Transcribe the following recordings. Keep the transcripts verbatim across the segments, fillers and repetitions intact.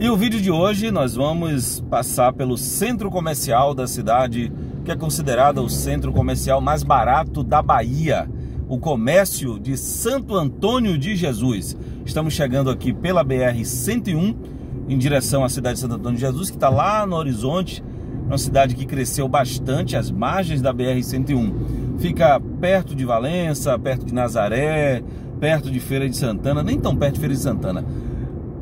E o vídeo de hoje nós vamos passar pelo centro comercial da cidade, que é considerado o centro comercial mais barato da Bahia, o comércio de Santo Antônio de Jesus. Estamos chegando aqui pela B R cento e um, em direção à cidade de Santo Antônio de Jesus, que está lá no horizonte, uma cidade que cresceu bastante, às margens da B R cento e um. Fica perto de Valença, perto de Nazaré, perto de Feira de Santana, nem tão perto de Feira de Santana.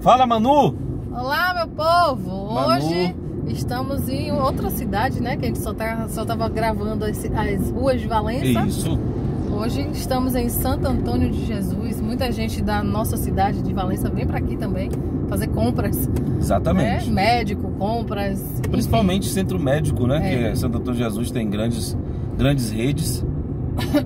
Fala, Manu! Olá, meu povo! Manu. Hoje estamos em outra cidade, né? Que a gente só tá, só tava gravando as, as ruas de Valença. Isso! Hoje estamos em Santo Antônio de Jesus. Muita gente da nossa cidade de Valença vem para aqui também fazer compras. Exatamente. Né? Médico, compras. Principalmente enfim. Centro médico, né? É. Que Santo Antônio de Jesus tem grandes, grandes redes.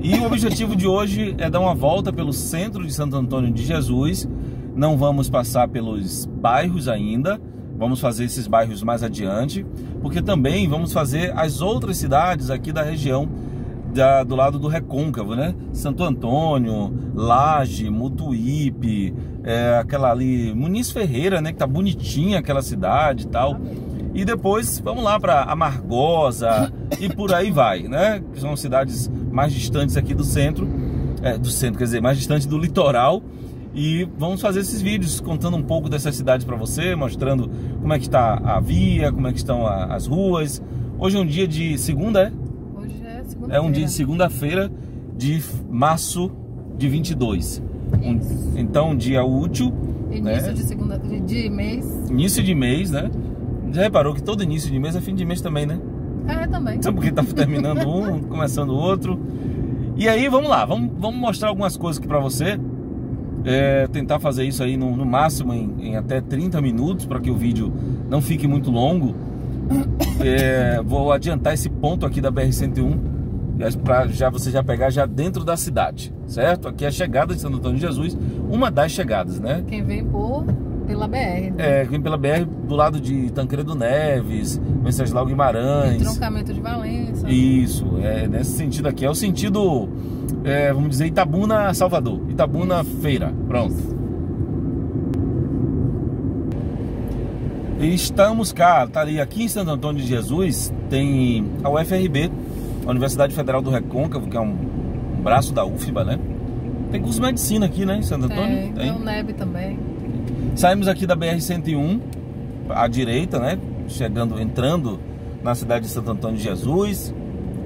E o objetivo de hoje é dar uma volta pelo centro de Santo Antônio de Jesus. Não vamos passar pelos bairros ainda. Vamos fazer esses bairros mais adiante, porque também vamos fazer as outras cidades aqui da região da, do lado do Recôncavo, né? Santo Antônio, Laje, Mutuipe, é, aquela ali, Muniz Ferreira, né? Que tá bonitinha aquela cidade e tal. E depois vamos lá para Amargosa e por aí vai, né? Que são cidades mais distantes aqui do centro, é, do centro, quer dizer, mais distante do litoral. E vamos fazer esses vídeos contando um pouco dessas cidades para você, mostrando como é que está a via, como é que estão a, as ruas. Hoje é um dia de segunda, é? Hoje é segunda-feira. É um dia de segunda-feira de março de vinte e dois. Um, então, um dia útil. Início, né? de segunda de mês. Início de mês, né? Já reparou que todo início de mês é fim de mês também, né? É, também. Sabe porque tá terminando um, começando o outro. E aí, vamos lá, vamos, vamos mostrar algumas coisas aqui para você. É, tentar fazer isso aí no, no máximo em, em até trinta minutos, para que o vídeo não fique muito longo. É, vou adiantar esse ponto aqui da B R cento e um para já, você já pegar já dentro da cidade, certo? Aqui é a chegada de Santo Antônio de Jesus, uma das chegadas, né? Quem vem por, pela B R. Né? É, quem vem pela B R do lado de Tancredo Neves, Wenceslau Guimarães. Entroncamento de Valença. Isso, é nesse sentido aqui. É o sentido... É, vamos dizer, Itabuna, Salvador. Itabuna, Feira. Pronto. E estamos cá. Tá ali, aqui em Santo Antônio de Jesus, tem a U F R B, a Universidade Federal do Recôncavo, que é um, um braço da U F B A, né? Tem curso de medicina aqui, né, em Santo Antônio? Tem, tem o U N E B também. Saímos aqui da B R cento e um, à direita, né? Chegando, entrando na cidade de Santo Antônio de Jesus.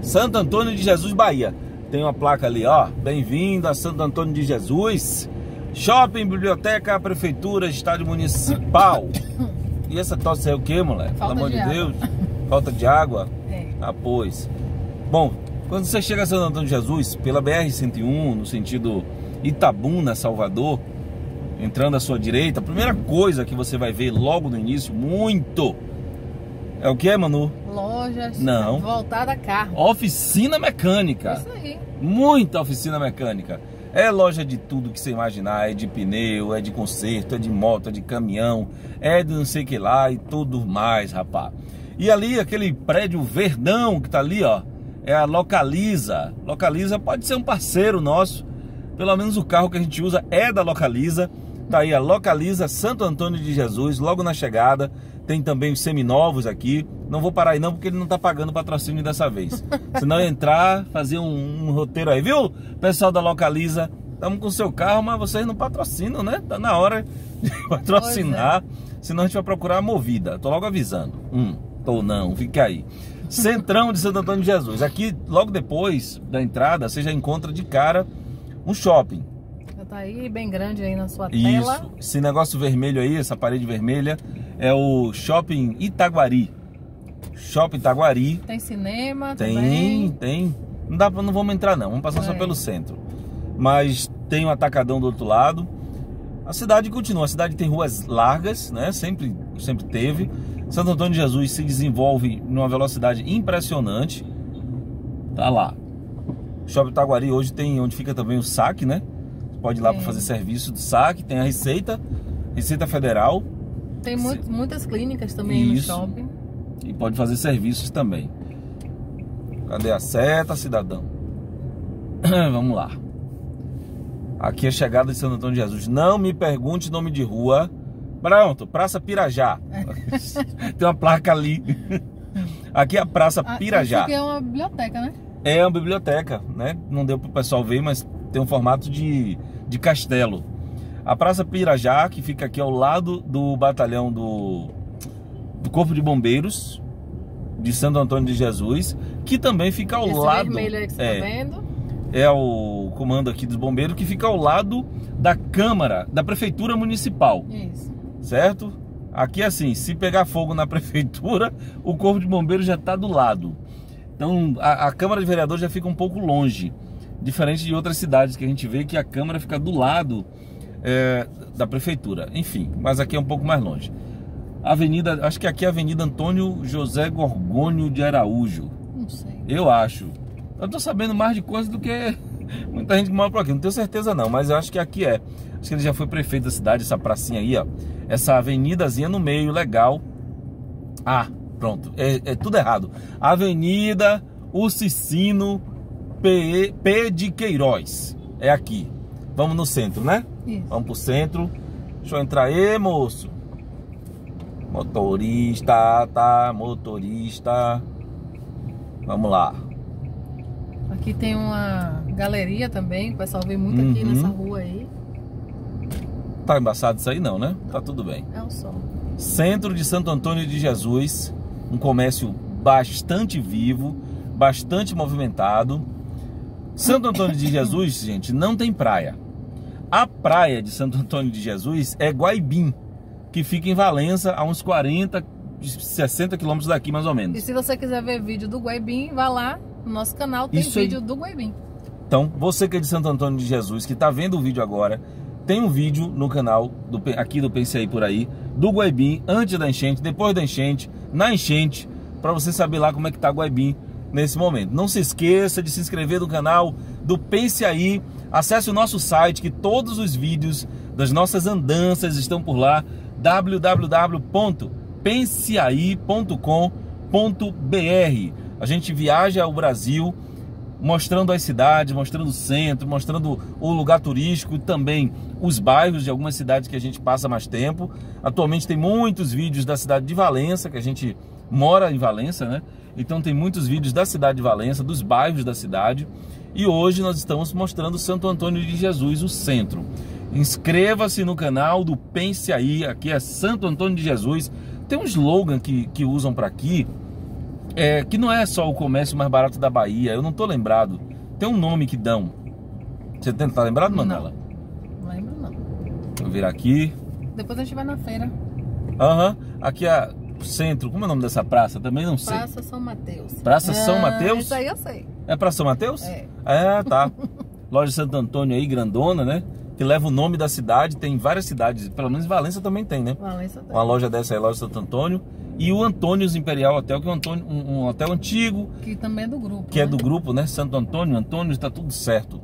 Santo Antônio de Jesus, Bahia. Tem uma placa ali, ó, bem-vindo a Santo Antônio de Jesus, Shopping, Biblioteca, Prefeitura, Estádio Municipal. E essa tosse é o que, moleque? Falta Pelo amor de, de Deus, falta de água? É. Ah, pois. Bom, quando você chega a Santo Antônio de Jesus, pela B R cento e um, no sentido Itabuna, Salvador, entrando à sua direita, a primeira coisa que você vai ver logo no início, muito... É o que, Manu? Lojas Não. voltada a carro. Oficina mecânica. Isso aí. Muita oficina mecânica. É loja de tudo que você imaginar. É de pneu, é de conserto, é de moto, é de caminhão, é de não sei o que lá e tudo mais, rapá. E ali, aquele prédio verdão que tá ali, ó, é a Localiza. Localiza pode ser um parceiro nosso. Pelo menos o carro que a gente usa é da Localiza. Tá aí a Localiza Santo Antônio de Jesus, logo na chegada. Tem também os seminovos aqui. Não vou parar aí não, porque ele não tá pagando patrocínio dessa vez. Se não entrar, fazer um, um roteiro aí, viu? Pessoal da Localiza, estamos com seu carro, mas vocês não patrocinam, né? Tá na hora de patrocinar, pois é. Senão a gente vai procurar a movida. Tô logo avisando. Hum, tô não, fica aí. Centrão de Santo Antônio de Jesus. Aqui, logo depois da entrada, você já encontra de cara um shopping. Tá aí, bem grande aí na sua tela. Isso, esse negócio vermelho aí, essa parede vermelha, é o Shopping Itaguari. Shopping Itaguari. Tem cinema tem, também. Tem, não dá pra, não vamos entrar não, vamos passar é. só pelo centro. Mas tem um atacadão do outro lado. A cidade continua, a cidade tem ruas largas, né, sempre, sempre teve. Santo Antônio de Jesus se desenvolve numa velocidade impressionante. Tá lá. Shopping Itaguari hoje tem onde fica também o saque, né? Pode ir lá para fazer serviço de saque. Tem a Receita, Receita Federal. Tem muito, muitas clínicas também Isso. no shopping. E pode fazer serviços também. Cadê a seta, cidadão? Vamos lá. Aqui é a chegada de Santo Antônio de Jesus. Não me pergunte nome de rua, Pronto, Praça Pirajá. Tem uma placa ali. Aqui é a Praça Pirajá. Aqui é uma biblioteca, né? É uma biblioteca, né? Não deu pro pessoal ver, mas tem um formato de, de castelo. A Praça Pirajá, que fica aqui ao lado do batalhão do, do Corpo de Bombeiros de Santo Antônio de Jesus, que também fica ao Esse lado... vermelho aí que você é, tá vendo. É o comando aqui dos bombeiros, que fica ao lado da Câmara, da Prefeitura Municipal. Isso. Certo? Aqui assim, se pegar fogo na Prefeitura, o Corpo de Bombeiros já está do lado. Então a, a Câmara de Vereadores já fica um pouco longe, diferente de outras cidades que a gente vê que a Câmara fica do lado é, da Prefeitura. Enfim, mas aqui é um pouco mais longe. Avenida, acho que aqui é a Avenida Antônio José Gorgônio de Araújo. Não sei. Eu acho. Eu tô sabendo mais de coisas do que muita gente que mora por aqui. Não tenho certeza não, mas eu acho que aqui é. Acho que ele já foi prefeito da cidade, essa pracinha aí, ó. Essa avenidazinha no meio, legal. Ah, pronto. É, é tudo errado. Avenida Ucicino P, P de Queiroz. É aqui. Vamos no centro, né? Isso. Vamos pro centro. Deixa eu entrar aí, moço. Motorista, tá? Motorista. Vamos lá. Aqui tem uma galeria também, o pessoal vem muito uhum. aqui nessa rua aí. Tá embaçado isso aí não, né? Tá tudo bem. É o sol. Centro de Santo Antônio de Jesus, um comércio bastante vivo, bastante movimentado. Santo Antônio de Jesus, gente, não tem praia. A praia de Santo Antônio de Jesus é Guaibim, que fica em Valença a uns quarenta, sessenta quilômetros daqui mais ou menos. E se você quiser ver vídeo do Guaibim, vá lá. No nosso canal tem Isso vídeo aí. do Guaibim. Então, você que é de Santo Antônio de Jesus, que está vendo o vídeo agora, tem um vídeo no canal do, aqui do Pense Aí Por Aí, do Guaibim, antes da enchente, depois da enchente, na enchente, para você saber lá como é que está Guaibim nesse momento. Não se esqueça de se inscrever no canal do Pense Aí, acesse o nosso site, que todos os vídeos das nossas andanças estão por lá, w w w ponto pense aí ponto com ponto br. A gente viaja ao Brasil mostrando as cidades, mostrando o centro, mostrando o lugar turístico e também os bairros de algumas cidades que a gente passa mais tempo. Atualmente tem muitos vídeos da cidade de Valença, que a gente mora em Valença, né? Então tem muitos vídeos da cidade de Valença, dos bairros da cidade. E hoje nós estamos mostrando Santo Antônio de Jesus, o centro. Inscreva-se no canal do Pense Aí, aqui é Santo Antônio de Jesus. Tem um slogan que, que usam para aqui, É, que não é só o comércio mais barato da Bahia, eu não tô lembrado. Tem um nome que dão. Você tenta tá lembrado, Manela? Não, não lembro não. Vou virar aqui. Depois a gente vai na feira. Aham. Uhum. Aqui é o centro. Como é o nome dessa praça? Também não sei. Praça São Mateus. Praça ah, São Mateus? Isso aí eu sei. É Praça São Mateus? É. É, tá. Loja de Santo Antônio aí, grandona, né? Que leva o nome da cidade. Tem várias cidades. Pelo menos Valença também tem, né? Valença também. Uma loja dessa aí, Loja de Santo Antônio. E o Antônio's Imperial Hotel, que é um, Antônio, um, um hotel antigo. Que também é do grupo. Que né? é do grupo, né? Santo Antônio, Antônio's, tá tudo certo.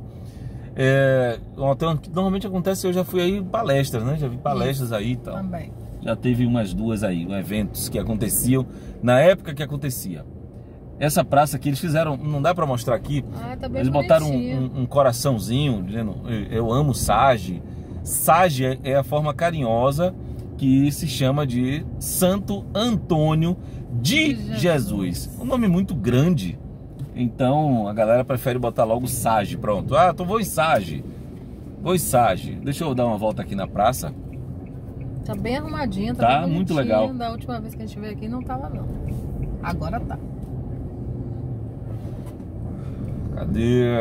É um hotel que normalmente acontece, eu já fui aí palestras, né? Já vi palestras Isso, aí e tal. Também. Já teve umas duas aí, eventos que aconteciam na época que acontecia. Essa praça aqui, eles fizeram, não dá pra mostrar aqui. Ah, tá bem Eles botaram um, um, um coraçãozinho, dizendo, eu amo Sage. Sage é, é a forma carinhosa que se chama de Santo Antônio de Jesus. Jesus. Um nome muito grande. Então a galera prefere botar logo Sage. Pronto. Ah, então vou em Sage. Vou em Sage. Deixa eu dar uma volta aqui na praça. Tá bem arrumadinha, tá, tá bem muito legal. Da última vez que a gente veio aqui não tava não. Agora tá. Cadê?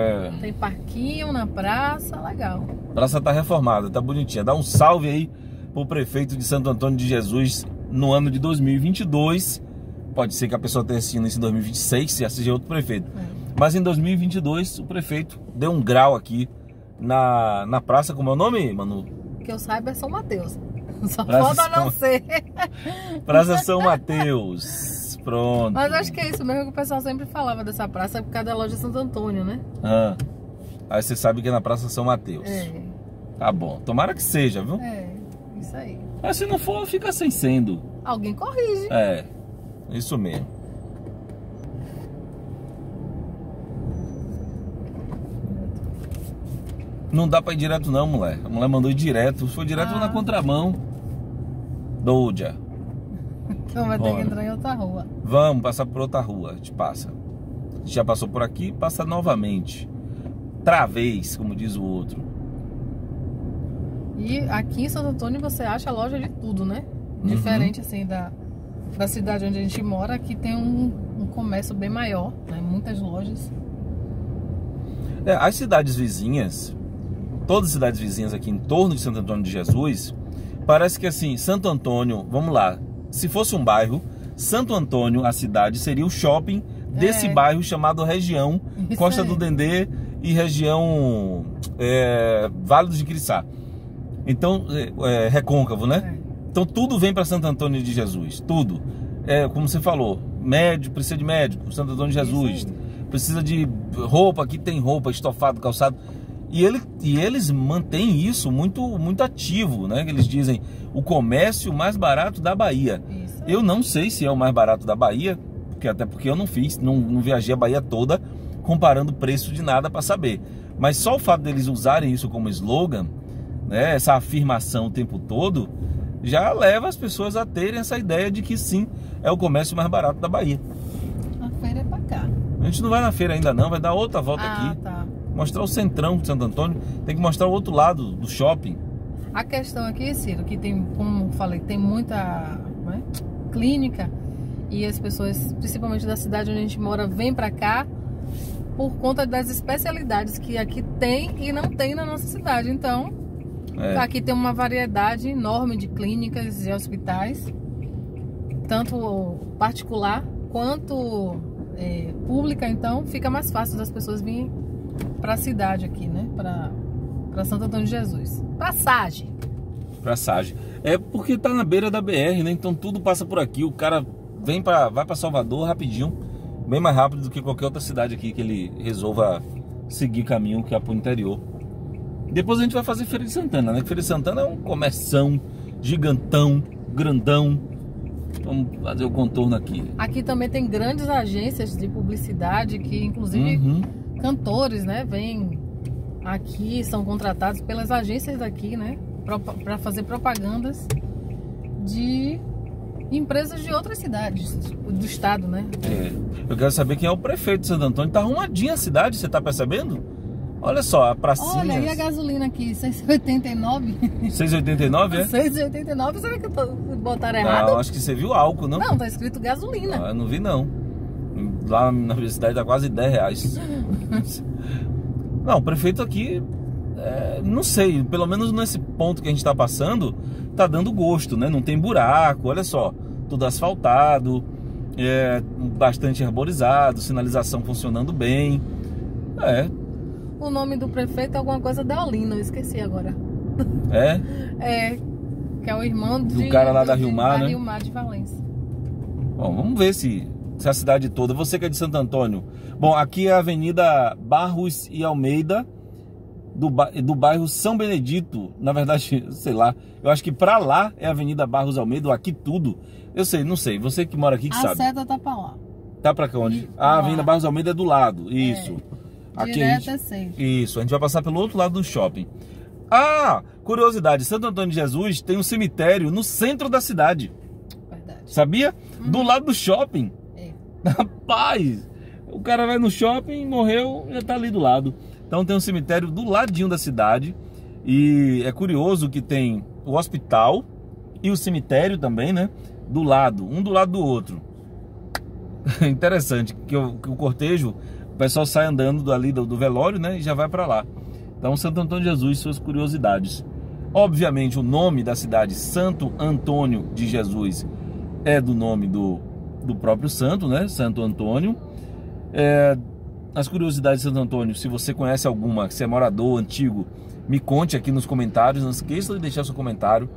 Tem parquinho na praça, legal. A praça tá reformada, tá bonitinha. Dá um salve aí o prefeito de Santo Antônio de Jesus no ano de dois mil e vinte e dois. Pode ser que a pessoa tenha assistido isso em dois mil e vinte e seis, se assistir outro prefeito. É. Mas em dois mil e vinte e dois, o prefeito deu um grau aqui na, na praça. Como é o nome, Manu? Que eu saiba é São Mateus. Só praça falta São... não ser. Praça São Mateus. Pronto. Mas acho que é isso mesmo que o pessoal sempre falava dessa praça, é por causa da loja Santo Antônio, né? Ah. Aí você sabe que é na Praça São Mateus. É. Tá bom. Tomara que seja, viu? É. Isso aí. Mas se não for, fica sem sendo. Alguém corrige. É, isso mesmo. Não dá pra ir direto não, mulher. A mulher mandou ir direto. Foi direto ah. na contramão. doida. Então vai ter que entrar em outra rua. Vamos passar por outra rua, a gente passa. A gente já passou por aqui, passa novamente. Travês, como diz o outro. E aqui em Santo Antônio você acha loja de tudo, né? Uhum. Diferente assim da, da cidade onde a gente mora, aqui tem um, um comércio bem maior, né? Muitas lojas. É, as cidades vizinhas, todas as cidades vizinhas aqui em torno de Santo Antônio de Jesus, parece que assim, Santo Antônio, vamos lá, se fosse um bairro, Santo Antônio, a cidade, seria o shopping desse é. bairro chamado região Isso Costa é. do Dendê e região é, Vale do Jiquiriçá. Então, é, é, Recôncavo, né? É. Então tudo vem para Santo Antônio de Jesus, tudo. É, como você falou, médico, precisa de médico, Santo Antônio de Jesus. Precisa de roupa, aqui tem roupa, estofado, calçado. E, ele, e eles mantêm isso muito, muito ativo, né? Eles dizem o comércio mais barato da Bahia. Isso. Eu não sei se é o mais barato da Bahia, porque, até porque eu não fiz, não, não viajei a Bahia toda comparando preço de nada para saber. Mas só o fato deles usarem isso como slogan, né, essa afirmação o tempo todo, já leva as pessoas a terem essa ideia de que sim, é o comércio mais barato da Bahia. A feira é pra cá. A gente não vai na feira ainda não, vai dar outra volta ah, aqui. Tá. Mostrar o centrão de Santo Antônio, tem que mostrar o outro lado do shopping. A questão aqui, Ciro, que tem, como falei, tem muita né, clínica e as pessoas, principalmente da cidade onde a gente mora, vêm pra cá por conta das especialidades que aqui tem e não tem na nossa cidade. Então, é. aqui tem uma variedade enorme de clínicas e hospitais, tanto particular quanto é, pública, então fica mais fácil das pessoas virem para a cidade aqui, né? Para para Santo Antônio de Jesus. Passagem. Passagem. É porque tá na beira da B R, né? Então tudo passa por aqui. O cara vem para vai para Salvador rapidinho, bem mais rápido do que qualquer outra cidade aqui que ele resolva seguir caminho que é pro interior. Depois a gente vai fazer Feira de Santana, né? Feira de Santana é um comércio gigantão, grandão. Vamos fazer o contorno aqui. Aqui também tem grandes agências de publicidade que inclusive uhum. cantores, né, vêm aqui, são contratados pelas agências daqui, né, para fazer propagandas de empresas de outras cidades do estado, né? É. Eu quero saber quem é o prefeito de Santo Antônio. Tá arrumadinha a cidade, você tá percebendo? Olha só, a pracinha. Olha, e a gasolina aqui, seis e oitenta e nove? seis e oitenta e nove, é? seis e oitenta e nove, será que botaram errado? Não, acho que você viu álcool, não? Não, tá escrito gasolina. Ah, eu não vi, não. Lá na universidade tá quase dez reais. Não, o prefeito aqui, é, não sei, pelo menos nesse ponto que a gente tá passando, tá dando gosto, né? Não tem buraco, olha só, tudo asfaltado, é, bastante arborizado, sinalização funcionando bem. É... O nome do prefeito é alguma coisa da Olina, eu esqueci agora. É? É, que é o irmão do de, cara lá da Rio Mar, né? Rio Mar de Valença. Bom, vamos ver se, se a cidade toda, você que é de Santo Antônio. Bom, aqui é a Avenida Barros e Almeida, do, do bairro São Benedito. Na verdade, sei lá, eu acho que pra lá é a Avenida Barros Almeida, aqui tudo. Eu sei, não sei, você que mora aqui que a sabe. A seta tá pra lá. Tá pra cá onde? A Avenida Barros Almeida é do lado, isso. É. Aqui direto a gente, isso, a gente vai passar pelo outro lado do shopping. Ah, curiosidade, Santo Antônio de Jesus tem um cemitério no centro da cidade. Verdade. Sabia? Hum. Do lado do shopping. É. Rapaz, o cara vai no shopping, morreu, já tá ali do lado. Então tem um cemitério do ladinho da cidade. E é curioso que tem o hospital e o cemitério também, né? Do lado, um do lado do outro. Interessante que, eu, que o cortejo... O pessoal sai andando dali do, do velório, né? E já vai para lá. Então, Santo Antônio de Jesus, suas curiosidades. Obviamente, o nome da cidade, Santo Antônio de Jesus, é do nome do, do próprio santo, né? Santo Antônio. É, as curiosidades de Santo Antônio, se você conhece alguma, se é morador, antigo, me conte aqui nos comentários. Não esqueça de deixar seu comentário.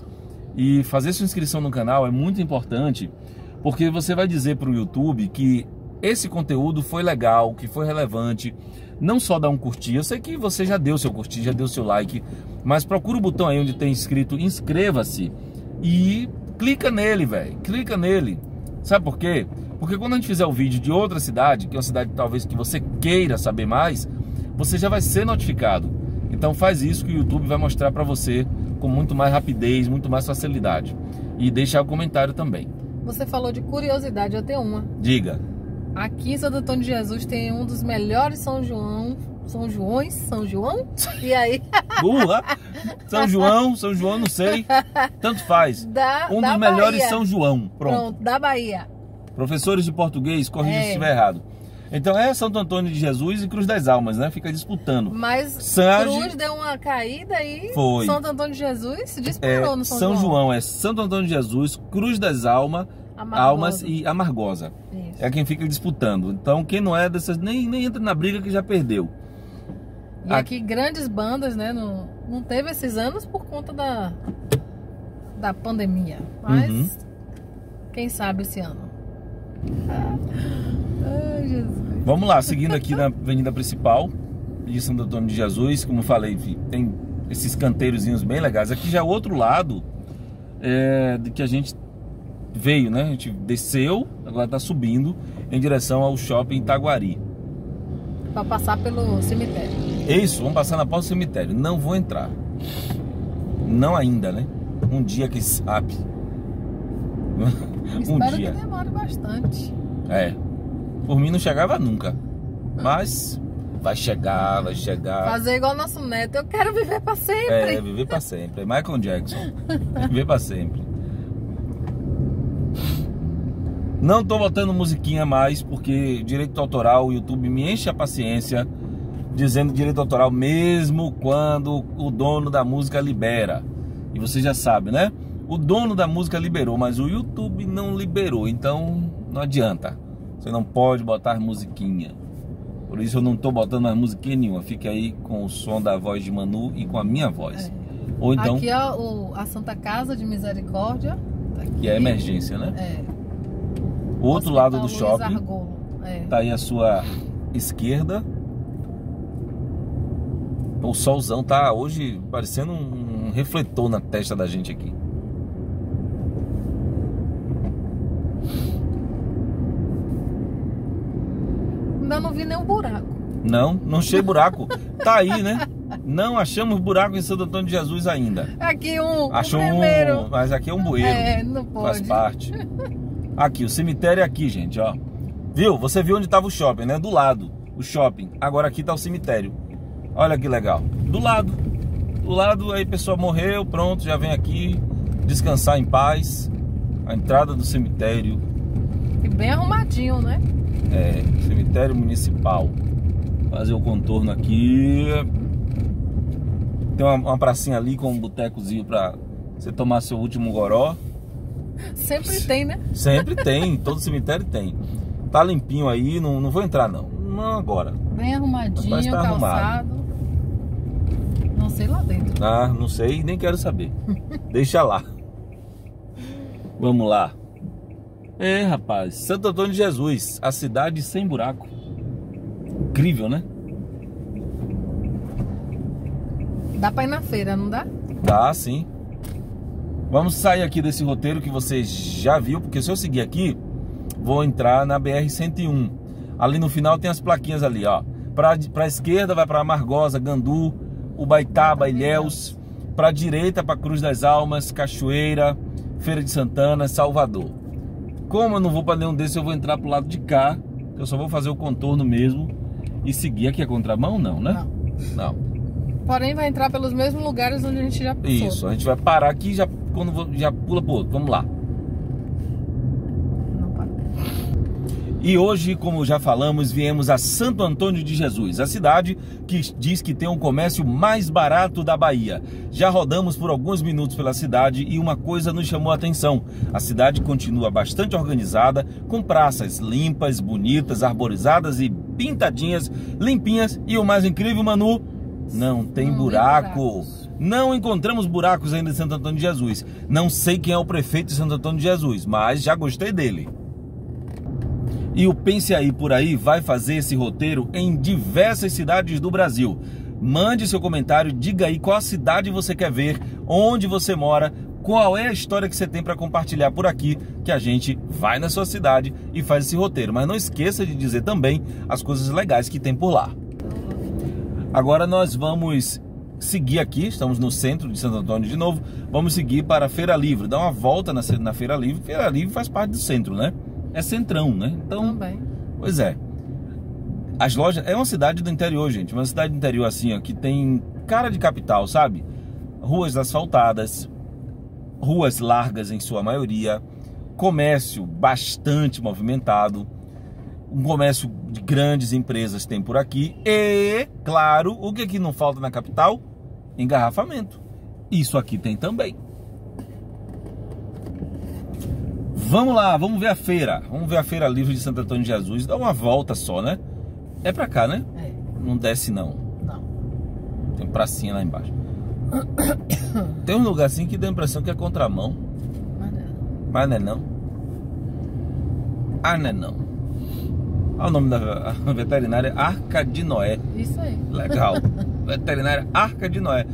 E fazer sua inscrição no canal é muito importante, porque você vai dizer para o YouTube que... esse conteúdo foi legal, que foi relevante. Não só dá um curtir, eu sei que você já deu seu curtir, já deu seu like, mas procura o botão aí onde tem escrito inscreva-se e clica nele, velho. Clica nele. Sabe por quê? Porque quando a gente fizer o vídeo de outra cidade, que é uma cidade talvez que você queira saber mais, você já vai ser notificado. Então faz isso que o YouTube vai mostrar para você com muito mais rapidez, muito mais facilidade. e deixar o comentário também. Você falou de curiosidade, eu tenho uma. Diga. Aqui em Santo Antônio de Jesus tem um dos melhores São João, São Joões, São João? E aí? Burra! São João, São João, não sei. Tanto faz. Da, um da dos Bahia. Melhores São João. Pronto. Pronto, da Bahia. Professores de português, corrija é. se estiver errado. Então é Santo Antônio de Jesus e Cruz das Almas, né? Fica disputando. Mas Sanji... Cruz deu uma caída e foi. Santo Antônio de Jesus se disparou é, no São, São João. João. É Santo Antônio de Jesus, Cruz das Almas, Amargosa. Almas e Amargosa. Isso. É quem fica disputando. Então quem não é dessas, nem, nem entra na briga que já perdeu. E aqui, aqui grandes bandas, né? Não, não teve esses anos por conta da, da pandemia. Mas uhum. quem sabe esse ano. Ai, Jesus. Vamos lá, seguindo aqui na avenida principal de Santo Antônio de Jesus, como eu falei, tem esses canteirozinhos bem legais. Aqui já é o outro lado é, de que a gente veio, né? A gente desceu, agora está subindo em direção ao Shopping Itaguari. Para passar pelo cemitério. Isso, vamos passar na porta do cemitério. Não vou entrar. Não ainda, né? Um dia que sabe. um Espero dia. que demore bastante. É. Por mim não chegava nunca. Mas vai chegar, vai chegar. Fazer igual nosso neto, eu quero viver pra sempre. É, viver pra sempre. Michael Jackson. Viver pra sempre. Não tô botando musiquinha mais, porque direito autoral, o YouTube me enche a paciência dizendo direito autoral mesmo quando o dono da música libera. E você já sabe, né? O dono da música liberou, mas o YouTube não liberou, então não adianta. Você não pode botar musiquinha. Por isso eu não tô botando mais musiquinha nenhuma. Fica aí com o som da voz de Manu e com a minha voz. É. Ou então... Aqui é o, a Santa Casa de Misericórdia. Aqui. Que é emergência, né? É. O outro Hospital lado do shopping. É. Tá aí a sua esquerda. O solzão tá hoje parecendo um, um refletor na testa da gente aqui. Ainda não vi nenhum buraco. Não, não achei buraco. Tá aí, né? Não achamos buraco em Santo Antônio de Jesus ainda. Aqui um, Achou um, primeiro. um mas aqui é um bueiro. É, não pode. Faz parte. Aqui, o cemitério é aqui, gente, ó. Viu? Você viu onde tava o shopping, né? Do lado, o shopping. Agora aqui tá o cemitério. Olha que legal. Do lado. Do lado, aí a pessoa morreu, pronto, já vem aqui descansar em paz. A entrada do cemitério. E bem arrumadinho, né? É, cemitério municipal. Fazer o contorno aqui. Tem uma, uma pracinha ali com um botecozinho pra você tomar seu último goró. Sempre tem, né? Sempre tem, todo cemitério tem. Tá limpinho aí, não, não vou entrar não. Não agora. Bem arrumadinho, mas tá calçado. Arrumado. Não sei lá dentro. Ah, não sei, nem quero saber. Deixa lá. Vamos lá. É, rapaz, Santo Antônio de Jesus, a cidade sem buraco. Incrível, né? Dá pra ir na feira, não dá? Dá, sim. Vamos sair aqui desse roteiro que você já viu, porque se eu seguir aqui, vou entrar na B R cento e um. Ali no final tem as plaquinhas ali, ó. Pra, pra esquerda vai pra Amargosa, Gandu, Ubaitaba, Ilhéus. Pra direita pra Cruz das Almas, Cachoeira, Feira de Santana, Salvador. Como eu não vou pra nenhum desses, eu vou entrar pro lado de cá. Eu só vou fazer o contorno mesmo e seguir. Aqui é contramão? Não, né? Não. Não. Porém, vai entrar pelos mesmos lugares onde a gente já passou. Isso, a gente vai parar aqui e já, já pula pro outro. Vamos lá. Não para. E hoje, como já falamos, viemos a Santo Antônio de Jesus, a cidade que diz que tem um comércio mais barato da Bahia. Já rodamos por alguns minutos pela cidade e uma coisa nos chamou a atenção. A cidade continua bastante organizada, com praças limpas, bonitas, arborizadas e pintadinhas, limpinhas. E o mais incrível, Manu... Não tem buraco. Não encontramos buracos ainda em Santo Antônio de Jesus. Não sei quem é o prefeito de Santo Antônio de Jesus, mas já gostei dele. E o Pense Aí Por Aí vai fazer esse roteiro em diversas cidades do Brasil. Mande seu comentário, diga aí qual cidade você quer ver, onde você mora, qual é a história que você tem para compartilhar por aqui, que a gente vai na sua cidade e faz esse roteiro. Mas não esqueça de dizer também as coisas legais que tem por lá. Agora nós vamos seguir aqui, estamos no centro de Santo Antônio de novo, vamos seguir para a Feira Livre, dar uma volta na, na Feira Livre. Feira Livre faz parte do centro, né? É centrão, né? Então, também. Pois é. As lojas... É uma cidade do interior, gente. Uma cidade do interior, assim, ó, que tem cara de capital, sabe? Ruas asfaltadas, ruas largas em sua maioria, comércio bastante movimentado, um comércio de grandes empresas tem por aqui e, claro, o que aqui não falta na capital? Engarrafamento. Isso aqui tem também. Vamos lá, vamos ver a feira. Vamos ver a Feira Livre de Santo Antônio de Jesus. Dá uma volta só, né? É pra cá, né? É. Não desce, não. Não. Tem pracinha lá embaixo. Tem um lugar assim que dá a impressão que é contramão. Mas não. Mas não é não. Ah, não é não. Olha o nome da veterinária, Arca de Noé. Isso aí. Legal. Veterinária Arca de Noé.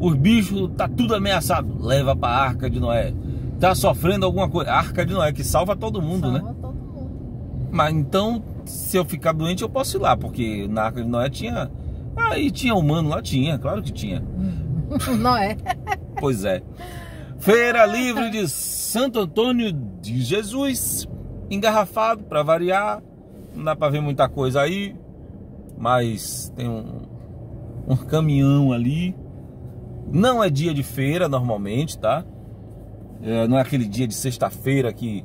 Os bichos tá tudo ameaçado. Leva pra Arca de Noé. Tá sofrendo alguma coisa. Arca de Noé, que salva todo mundo, salva, né? Salva todo mundo. Mas então, se eu ficar doente, eu posso ir lá, porque na Arca de Noé tinha... Ah, e tinha humano lá? Tinha, claro que tinha. Noé. Pois é. Feira Livre de Santo Antônio de Jesus. Engarrafado, pra variar. Não dá pra ver muita coisa aí. Mas tem um, um caminhão ali. Não é dia de feira, normalmente, tá? É, não é aquele dia de sexta-feira que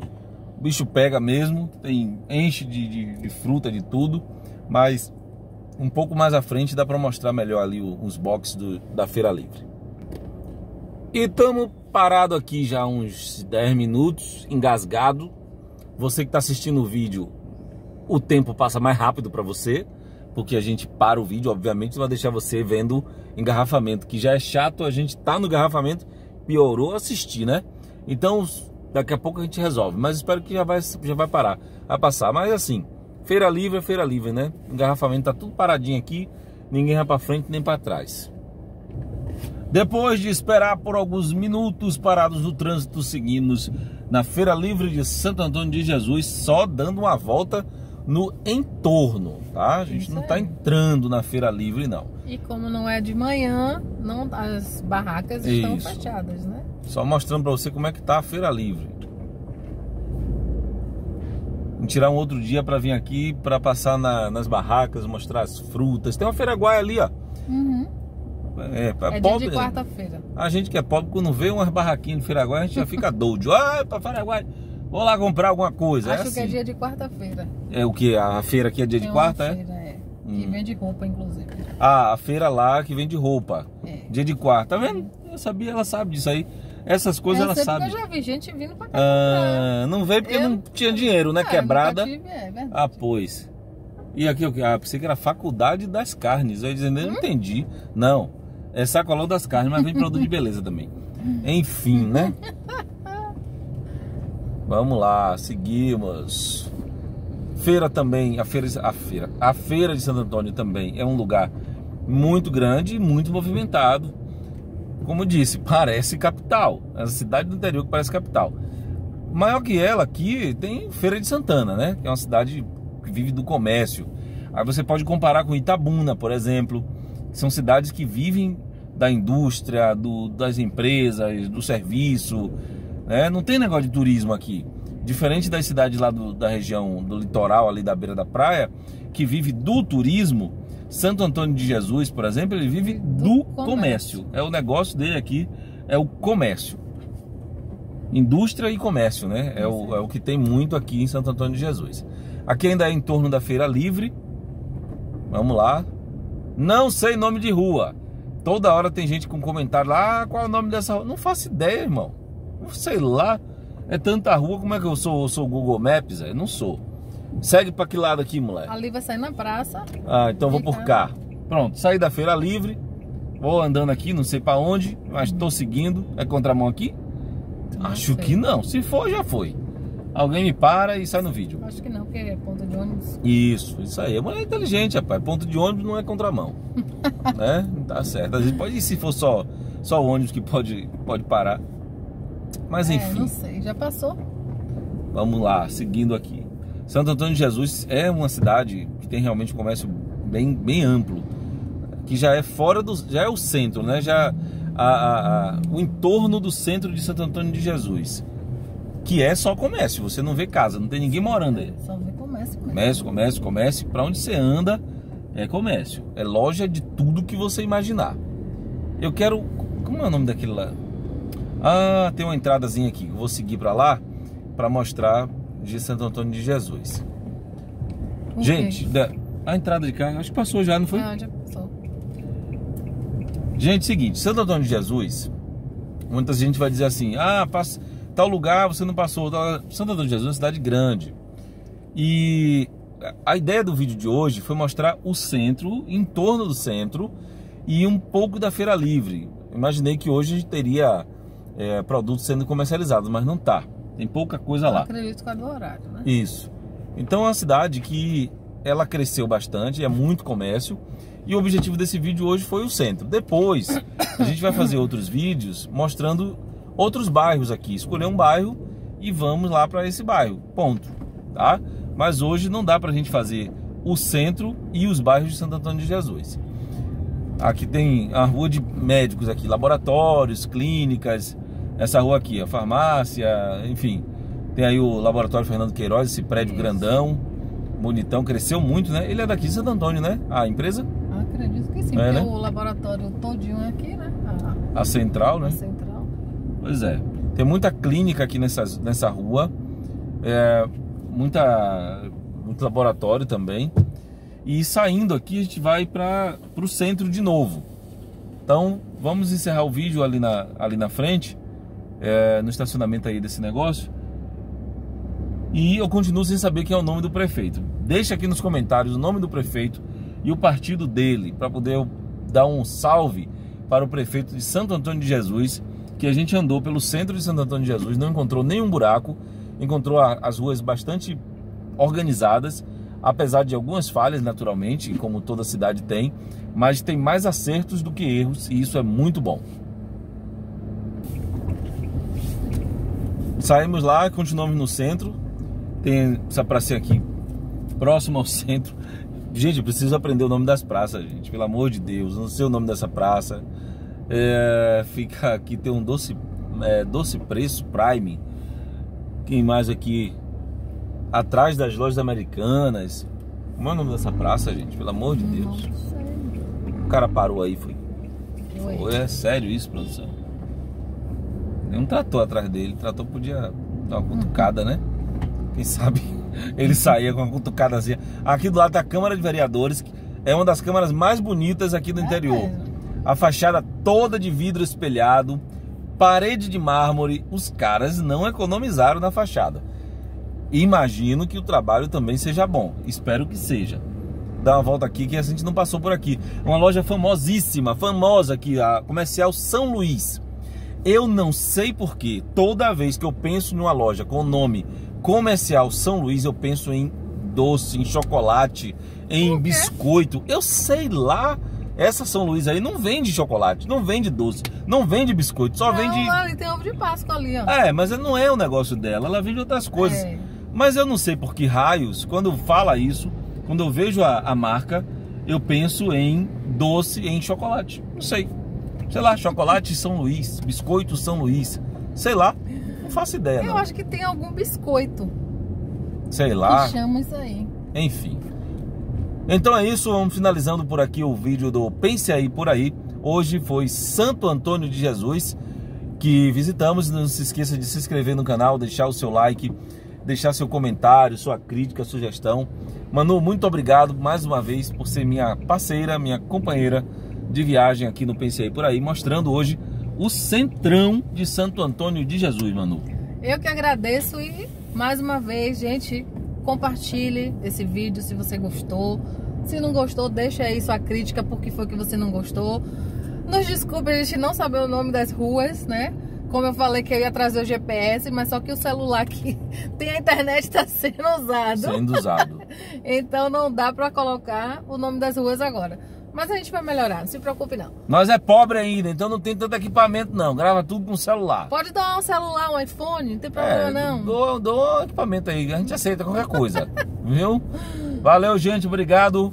o bicho pega mesmo, tem, enche de, de, de fruta, de tudo. Mas um pouco mais à frente dá para mostrar melhor ali os boxes do, da Feira Livre. E estamos parados aqui já há uns dez minutos, engasgado. Você que está assistindo o vídeo, o tempo passa mais rápido para você, porque a gente para o vídeo, obviamente, vai deixar você vendo engarrafamento, que já é chato, a gente tá no engarrafamento, piorou assistir, né? Então, daqui a pouco a gente resolve. Mas espero que já vai, já vai parar a passar. Mas assim, Feira Livre é Feira Livre, né? O engarrafamento tá tudo paradinho aqui. Ninguém vai pra frente nem pra trás. Depois de esperar por alguns minutos parados no trânsito, seguimos na Feira Livre de Santo Antônio de Jesus, só dando uma volta no entorno, tá? A gente não tá entrando na Feira Livre, não. E como não é de manhã, não, as barracas estão Isso. fechadas, né? Só mostrando pra você como é que tá a Feira Livre. Vou tirar um outro dia pra vir aqui, pra passar na, nas barracas, mostrar as frutas. Tem uma feira guaia ali, ó. Uhum. É, é, é pobre, dia de quarta-feira. A gente que é pobre, quando vê umas barraquinhas de feira guaia, a gente já fica doido. Ah, pra feira guaia, vou lá comprar alguma coisa. Acho é assim. que é dia de quarta-feira. É o que? A feira aqui é dia Tem de quarta, uma feira, é? é. Que hum. vende roupa, inclusive. Ah, a feira lá que vende roupa. É. Dia de quarta, tá vendo? Eu sabia, ela sabe disso aí. Essas coisas ela sabe. Eu já vi gente vindo pra cá. Ah, não veio porque eu... não tinha dinheiro, né? Ah, quebrada. Tive, é verdade. Ah, pois. E aqui o que? Ah, pensei que era Faculdade das Carnes. Eu ia dizendo, hum? não entendi. Não. É sacolão das carnes, mas vem produto de beleza também. Enfim, né? Vamos lá, seguimos. Feira também, a feira, a feira, a feira de Santo Antônio também é um lugar muito grande e muito movimentado. Como eu disse, parece capital. É a cidade do interior que parece capital. Maior que ela aqui tem Feira de Santana, né? Que é uma cidade que vive do comércio. Aí você pode comparar com Itabuna, por exemplo. São cidades que vivem da indústria, do, das empresas, do serviço. É, não tem negócio de turismo aqui. Diferente das cidades lá do, da região do litoral, ali da beira da praia, que vive do turismo. Santo Antônio de Jesus, por exemplo, ele vive do, do comércio. comércio. É o negócio dele aqui, é o comércio. Indústria e comércio, né? É o, é o que tem muito aqui em Santo Antônio de Jesus. Aqui ainda é em torno da Feira Livre. Vamos lá. Não sei nome de rua. Toda hora tem gente com comentário lá, ah, qual é o nome dessa rua? Não faço ideia, irmão. Sei lá, é tanta rua, como é que eu sou? Eu sou Google Maps? Eu não sou. Segue pra que lado aqui, moleque? Ali vai sair na praça. Ah, então vou por cá. Pronto, saí da Feira Livre. Vou andando aqui, não sei pra onde, mas tô seguindo. É contramão aqui? Acho que não. Se for, já foi. Alguém me para e sai no vídeo. Acho que não, porque é ponto de ônibus. Isso, isso aí. A mulher é inteligente, rapaz. Ponto de ônibus não é contramão. Né? Tá certo. Às vezes pode ir se for só, só o ônibus que pode, pode parar. Mas enfim, é, não sei, já passou. Vamos lá, seguindo aqui. Santo Antônio de Jesus é uma cidade que tem realmente um comércio bem, bem amplo. que já é fora do, já é o centro, né? Já a, a, a, o entorno do centro de Santo Antônio de Jesus, que é só comércio. Você não vê casa, não tem ninguém morando aí. Só vê comércio, comércio, comércio, comércio. Para onde você anda é comércio, é loja de tudo que você imaginar. Eu quero, como é o nome daquele lá? Ah, tem uma entradazinha aqui. Vou seguir para lá para mostrar de Santo Antônio de Jesus. Okay. Gente, da, a entrada de cá, acho que passou já, não foi? Ah, já passou. Gente, seguinte, Santo Antônio de Jesus, muita gente vai dizer assim, ah, passa, tal lugar você não passou. Tal... Santo Antônio de Jesus é uma cidade grande. E a ideia do vídeo de hoje foi mostrar o centro, em torno do centro e um pouco da Feira Livre. Imaginei que hoje a gente teria é, produtos sendo comercializados, mas não tá. Tem pouca coisa eu lá. Acredito que é do horário, né? Isso. Então é uma cidade que ela cresceu bastante, é muito comércio. E o objetivo desse vídeo hoje foi o centro. Depois a gente vai fazer outros vídeos mostrando outros bairros aqui. Escolher um bairro e vamos lá para esse bairro. Ponto. Tá? Mas hoje não dá pra gente fazer o centro e os bairros de Santo Antônio de Jesus. Aqui tem a rua de médicos aqui, laboratórios, clínicas. Essa rua aqui, a farmácia, enfim. Tem aí o Laboratório Fernando Queiroz, esse prédio Isso. grandão, bonitão, cresceu muito, né? Ele é daqui de Santo Antônio, né? A empresa? Ah, acredito que sim, é, porque né? o laboratório todinho é aqui, né? A, a central, né? A central. Pois é. Tem muita clínica aqui nessa, nessa rua, é, muita, muito laboratório também. E saindo aqui, a gente vai para o centro de novo. Então, vamos encerrar o vídeo ali na, ali na frente. É, no estacionamento aí desse negócio. E eu continuo sem saber quem é o nome do prefeito. Deixa aqui nos comentários o nome do prefeito e o partido dele, para poder dar um salve para o prefeito de Santo Antônio de Jesus, que a gente andou pelo centro de Santo Antônio de Jesus, não encontrou nenhum buraco, encontrou a, as ruas bastante organizadas, apesar de algumas falhas naturalmente, como toda cidade tem, mas tem mais acertos do que erros, e isso é muito bom. Saímos lá, continuamos no centro. Tem essa praça aqui próximo ao centro. Gente, eu preciso aprender o nome das praças, gente. Pelo amor de Deus, não sei o nome dessa praça. É, fica aqui, tem um doce, é, doce preço, Prime. Quem mais aqui? Atrás das lojas americanas. Como é o nome dessa praça, gente? Pelo amor de Deus. O cara parou aí, foi. Foi, é sério isso, produção? Tem um trator atrás dele, o trator podia dar uma cutucada, né? Quem sabe ele saía com uma cutucadazinha. Aqui do lado da Câmara de Vereadores, que é uma das câmaras mais bonitas aqui do interior. A fachada toda de vidro espelhado, parede de mármore. Os caras não economizaram na fachada. Imagino que o trabalho também seja bom, espero que seja. Dá uma volta aqui que a gente não passou por aqui. Uma loja famosíssima, famosa aqui, a Comercial São Luís. Eu não sei porquê, toda vez que eu penso numa loja com o nome Comercial São Luís, eu penso em doce, em chocolate, em biscoito. Eu sei lá, essa São Luís aí não vende chocolate, não vende doce, não vende biscoito, só não, vende... Ali tem ovo de Páscoa ali, ó. É, mas não é o negócio dela, ela vende outras coisas. É. Mas eu não sei por que raios, quando fala isso, quando eu vejo a, a marca, eu penso em doce, em chocolate, não sei. Sei lá, chocolate São Luís, biscoito São Luís, sei lá, não faço ideia. Eu não. acho que tem algum biscoito. Sei lá. Que chama isso aí. Enfim. Então é isso, vamos finalizando por aqui o vídeo do Pense Aí Por Aí. Hoje foi Santo Antônio de Jesus que visitamos. Não se esqueça de se inscrever no canal, deixar o seu like, deixar seu comentário, sua crítica, sugestão. Manu, muito obrigado mais uma vez por ser minha parceira, minha companheira de viagem aqui no Pense Aí Por Aí, mostrando hoje o centrão de Santo Antônio de Jesus, Manu. Eu que agradeço e, mais uma vez, gente, compartilhe esse vídeo se você gostou. Se não gostou, deixa aí sua crítica, por que foi que você não gostou. Nos desculpe, a gente não sabe o nome das ruas, né? Como eu falei que eu ia trazer o G P S, mas só que o celular que tem a internet está sendo usado. Sendo usado. Então não dá para colocar o nome das ruas agora. Mas a gente vai melhorar, não se preocupe não. Nós é pobre ainda, então não tem tanto equipamento não. Grava tudo com celular. Pode dar um celular, um iPhone, não tem problema é, não. Dou, dou equipamento aí, a gente aceita qualquer coisa. Viu? Valeu, gente, obrigado.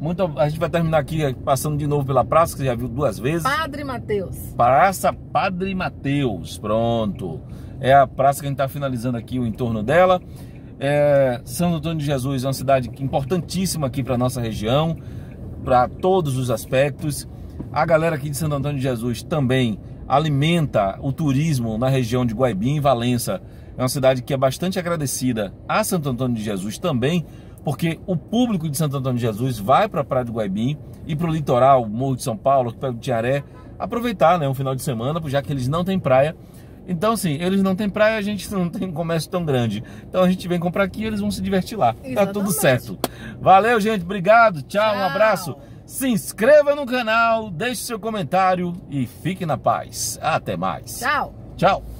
Muito, a gente vai terminar aqui passando de novo pela praça, que já viu duas vezes. Padre Mateus. Praça Padre Mateus, pronto. É a praça que a gente está finalizando aqui o entorno dela. É, Santo Antônio de Jesus é uma cidade importantíssima aqui para a nossa região, para todos os aspectos. A galera aqui de Santo Antônio de Jesus também alimenta o turismo na região de Guaibim e Valença. É uma cidade que é bastante agradecida a Santo Antônio de Jesus também, porque o público de Santo Antônio de Jesus vai para a Praia do Guaibim e para o litoral, Morro de São Paulo, para o Tiaré, aproveitar, né, um final de semana, já que eles não têm praia. Então, assim, eles não têm praia, a gente não tem comércio tão grande. Então, a gente vem comprar aqui e eles vão se divertir lá. Exatamente. Tá tudo certo. Valeu, gente. Obrigado. Tchau, tchau. Um abraço. Se inscreva no canal, deixe seu comentário e fique na paz. Até mais. Tchau. Tchau.